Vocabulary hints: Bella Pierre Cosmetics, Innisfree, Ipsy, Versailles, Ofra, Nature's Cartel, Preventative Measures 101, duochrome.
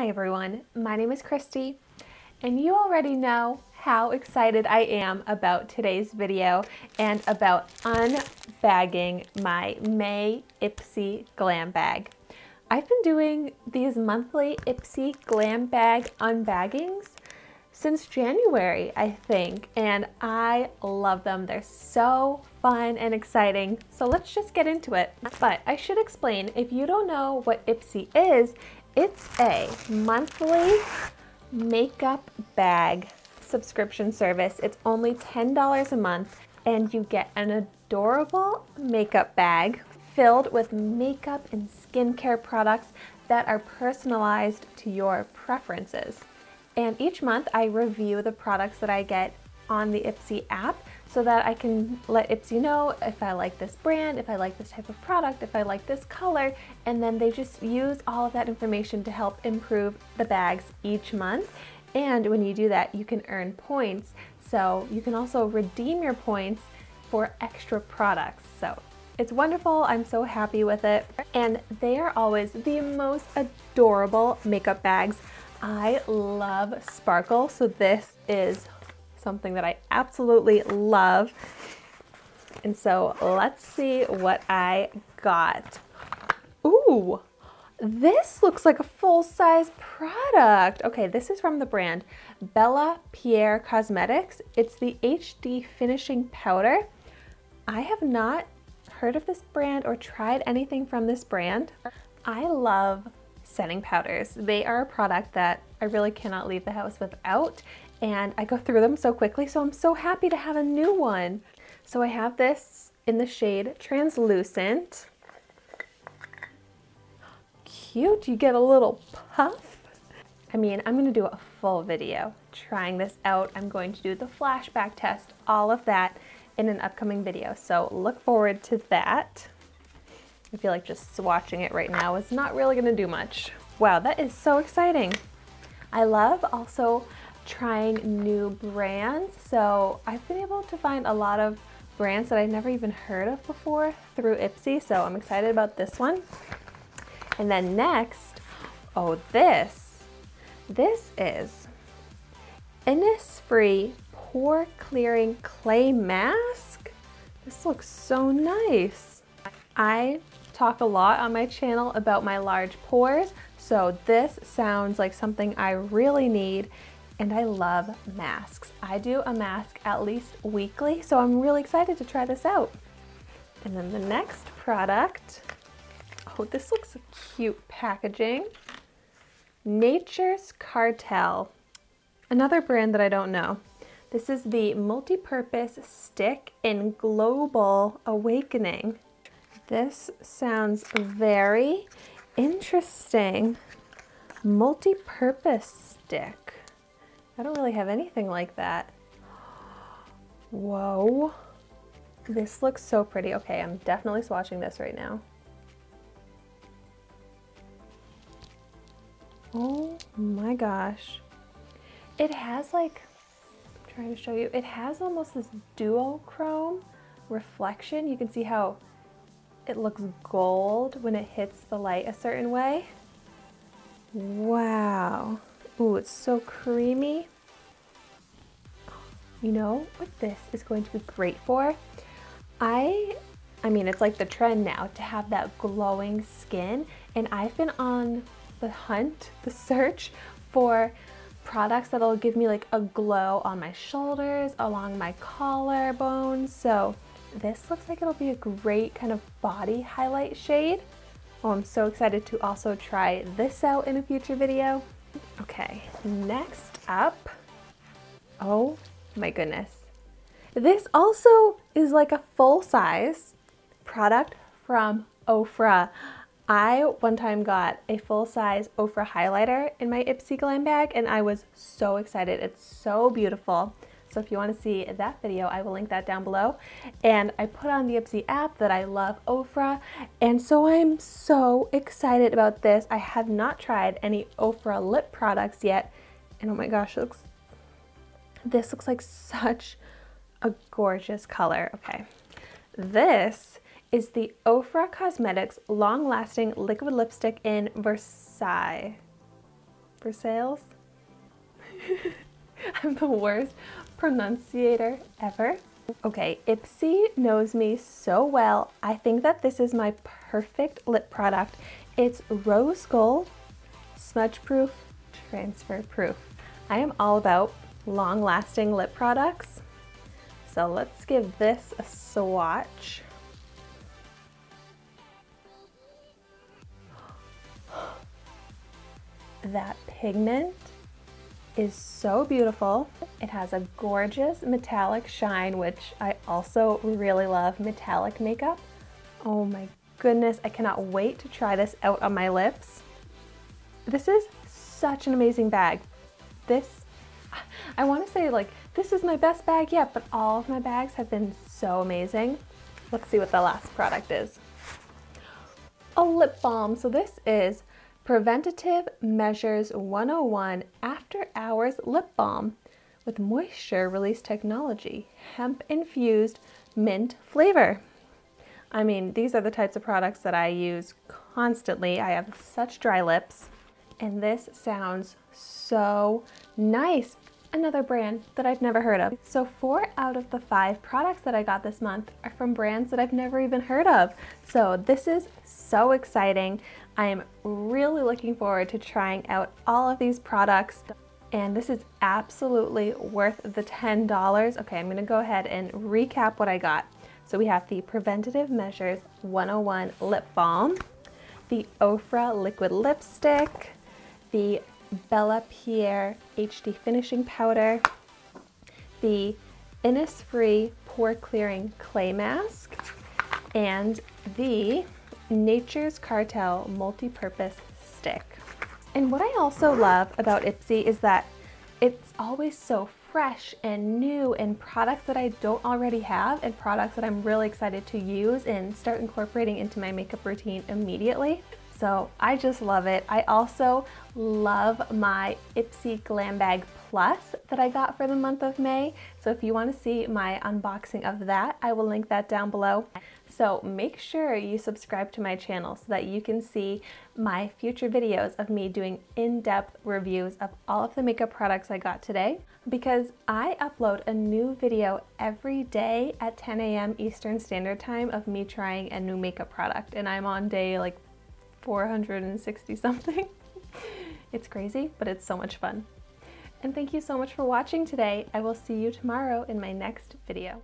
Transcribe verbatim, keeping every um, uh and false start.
Hi everyone, my name is Christy, and you already know how excited I am about today's video and about unbagging my May Ipsy Glam Bag. I've been doing these monthly Ipsy Glam Bag unbaggings since January, I think, and I love them. They're so fun and exciting, so let's just get into it. But I should explain, if you don't know what Ipsy is, it's a monthly makeup bag subscription service. It's only ten dollars a month, and you get an adorable makeup bag filled with makeup and skincare products that are personalized to your preferences. And each month I review the products that I get on the Ipsy app so that I can let Ipsy know if I like this brand, if I like this type of product, if I like this color, and then they just use all of that information to help improve the bags each month. And when you do that, you can earn points. So you can also redeem your points for extra products. So it's wonderful, I'm so happy with it. And they are always the most adorable makeup bags. I love sparkle, so this is something that I absolutely love. And so let's see what I got. Ooh, this looks like a full-size product. Okay, this is from the brand Bella Pierre Cosmetics. It's the H D Finishing Powder. I have not heard of this brand or tried anything from this brand. I love setting powders. They are a product that I really cannot leave the house without, and I go through them so quickly, so I'm so happy to have a new one. So I have this in the shade Translucent. Cute, you get a little puff. I mean, I'm gonna do a full video trying this out. I'm going to do the flashback test, all of that in an upcoming video, so look forward to that. I feel like just swatching it right now is not really gonna do much. Wow, that is so exciting. I love also trying new brands, so I've been able to find a lot of brands that I've never even heard of before through Ipsy, so I'm excited about this one. And then next, oh this, this is Innisfree Pore Clearing Clay Mask. This looks so nice. I talk a lot on my channel about my large pores, so this sounds like something I really need. And I love masks. I do a mask at least weekly, so I'm really excited to try this out. And then the next product, oh, this looks cute packaging. Nature's Cartel, another brand that I don't know. This is the multi-purpose stick in Global Awakening. This sounds very interesting. Multi-purpose stick. I don't really have anything like that. Whoa, this looks so pretty. Okay, I'm definitely swatching this right now. Oh my gosh. It has like, I'm trying to show you, it has almost this duochrome reflection. You can see how it looks gold when it hits the light a certain way. Wow. Ooh, it's so creamy. You know what this is going to be great for? I, I mean, it's like the trend now to have that glowing skin, and I've been on the hunt, the search for products that'll give me like a glow on my shoulders, along my collarbone. So this looks like it'll be a great kind of body highlight shade. Oh, I'm so excited to also try this out in a future video. Okay, next up, oh my goodness. This also is like a full-size product from Ofra. I one time got a full-size Ofra highlighter in my Ipsy Glam Bag, and I was so excited. It's so beautiful. So if you want to see that video, I will link that down below. And I put on the Ipsy app that I love Ofra, and so I'm so excited about this. I have not tried any Ofra lip products yet, and oh my gosh, it looks, this looks like such a gorgeous color. Okay, this is the Ofra Cosmetics Long Lasting Liquid Lipstick in Versailles. for sales. I'm the worst pronunciator ever. Okay, Ipsy knows me so well. I think that this is my perfect lip product. It's rose gold, smudge proof, transfer proof. I am all about long-lasting lip products. So let's give this a swatch. That pigment is so beautiful. It has a gorgeous metallic shine, which I also really love metallic makeup. Oh my goodness, I cannot wait to try this out on my lips. This is such an amazing bag. This, I want to say like, this is my best bag yet, but all of my bags have been so amazing. Let's see what the last product is. A lip balm. So this is Preventative Measures one oh one After Hours Lip Balm with Moisture Release Technology, Hemp Infused Mint Flavor. I mean, these are the types of products that I use constantly. I have such dry lips, and this sounds so nice. Another brand that I've never heard of. So four out of the five products that I got this month are from brands that I've never even heard of. So this is so exciting. I am really looking forward to trying out all of these products, and this is absolutely worth the ten dollars. Okay, I'm gonna go ahead and recap what I got. So we have the Preventative Measures one oh one Lip Balm, the Ofra Liquid Lipstick, the Bella Pierre H D Finishing Powder, the Innisfree Pore Clearing Clay Mask, and the Nature's Cartel Multi-Purpose Stick. And what I also love about Ipsy is that it's always so fresh and new, and products that I don't already have, and products that I'm really excited to use and start incorporating into my makeup routine immediately. So I just love it. I also love my Ipsy Glam Bag Plus that I got for the month of May. So if you want to see my unboxing of that, I will link that down below. So make sure you subscribe to my channel so that you can see my future videos of me doing in-depth reviews of all of the makeup products I got today, because I upload a new video every day at ten A M Eastern Standard Time of me trying a new makeup product, and I'm on day like four hundred sixty something. It's crazy, but it's so much fun. And thank you so much for watching today. I will see you tomorrow in my next video.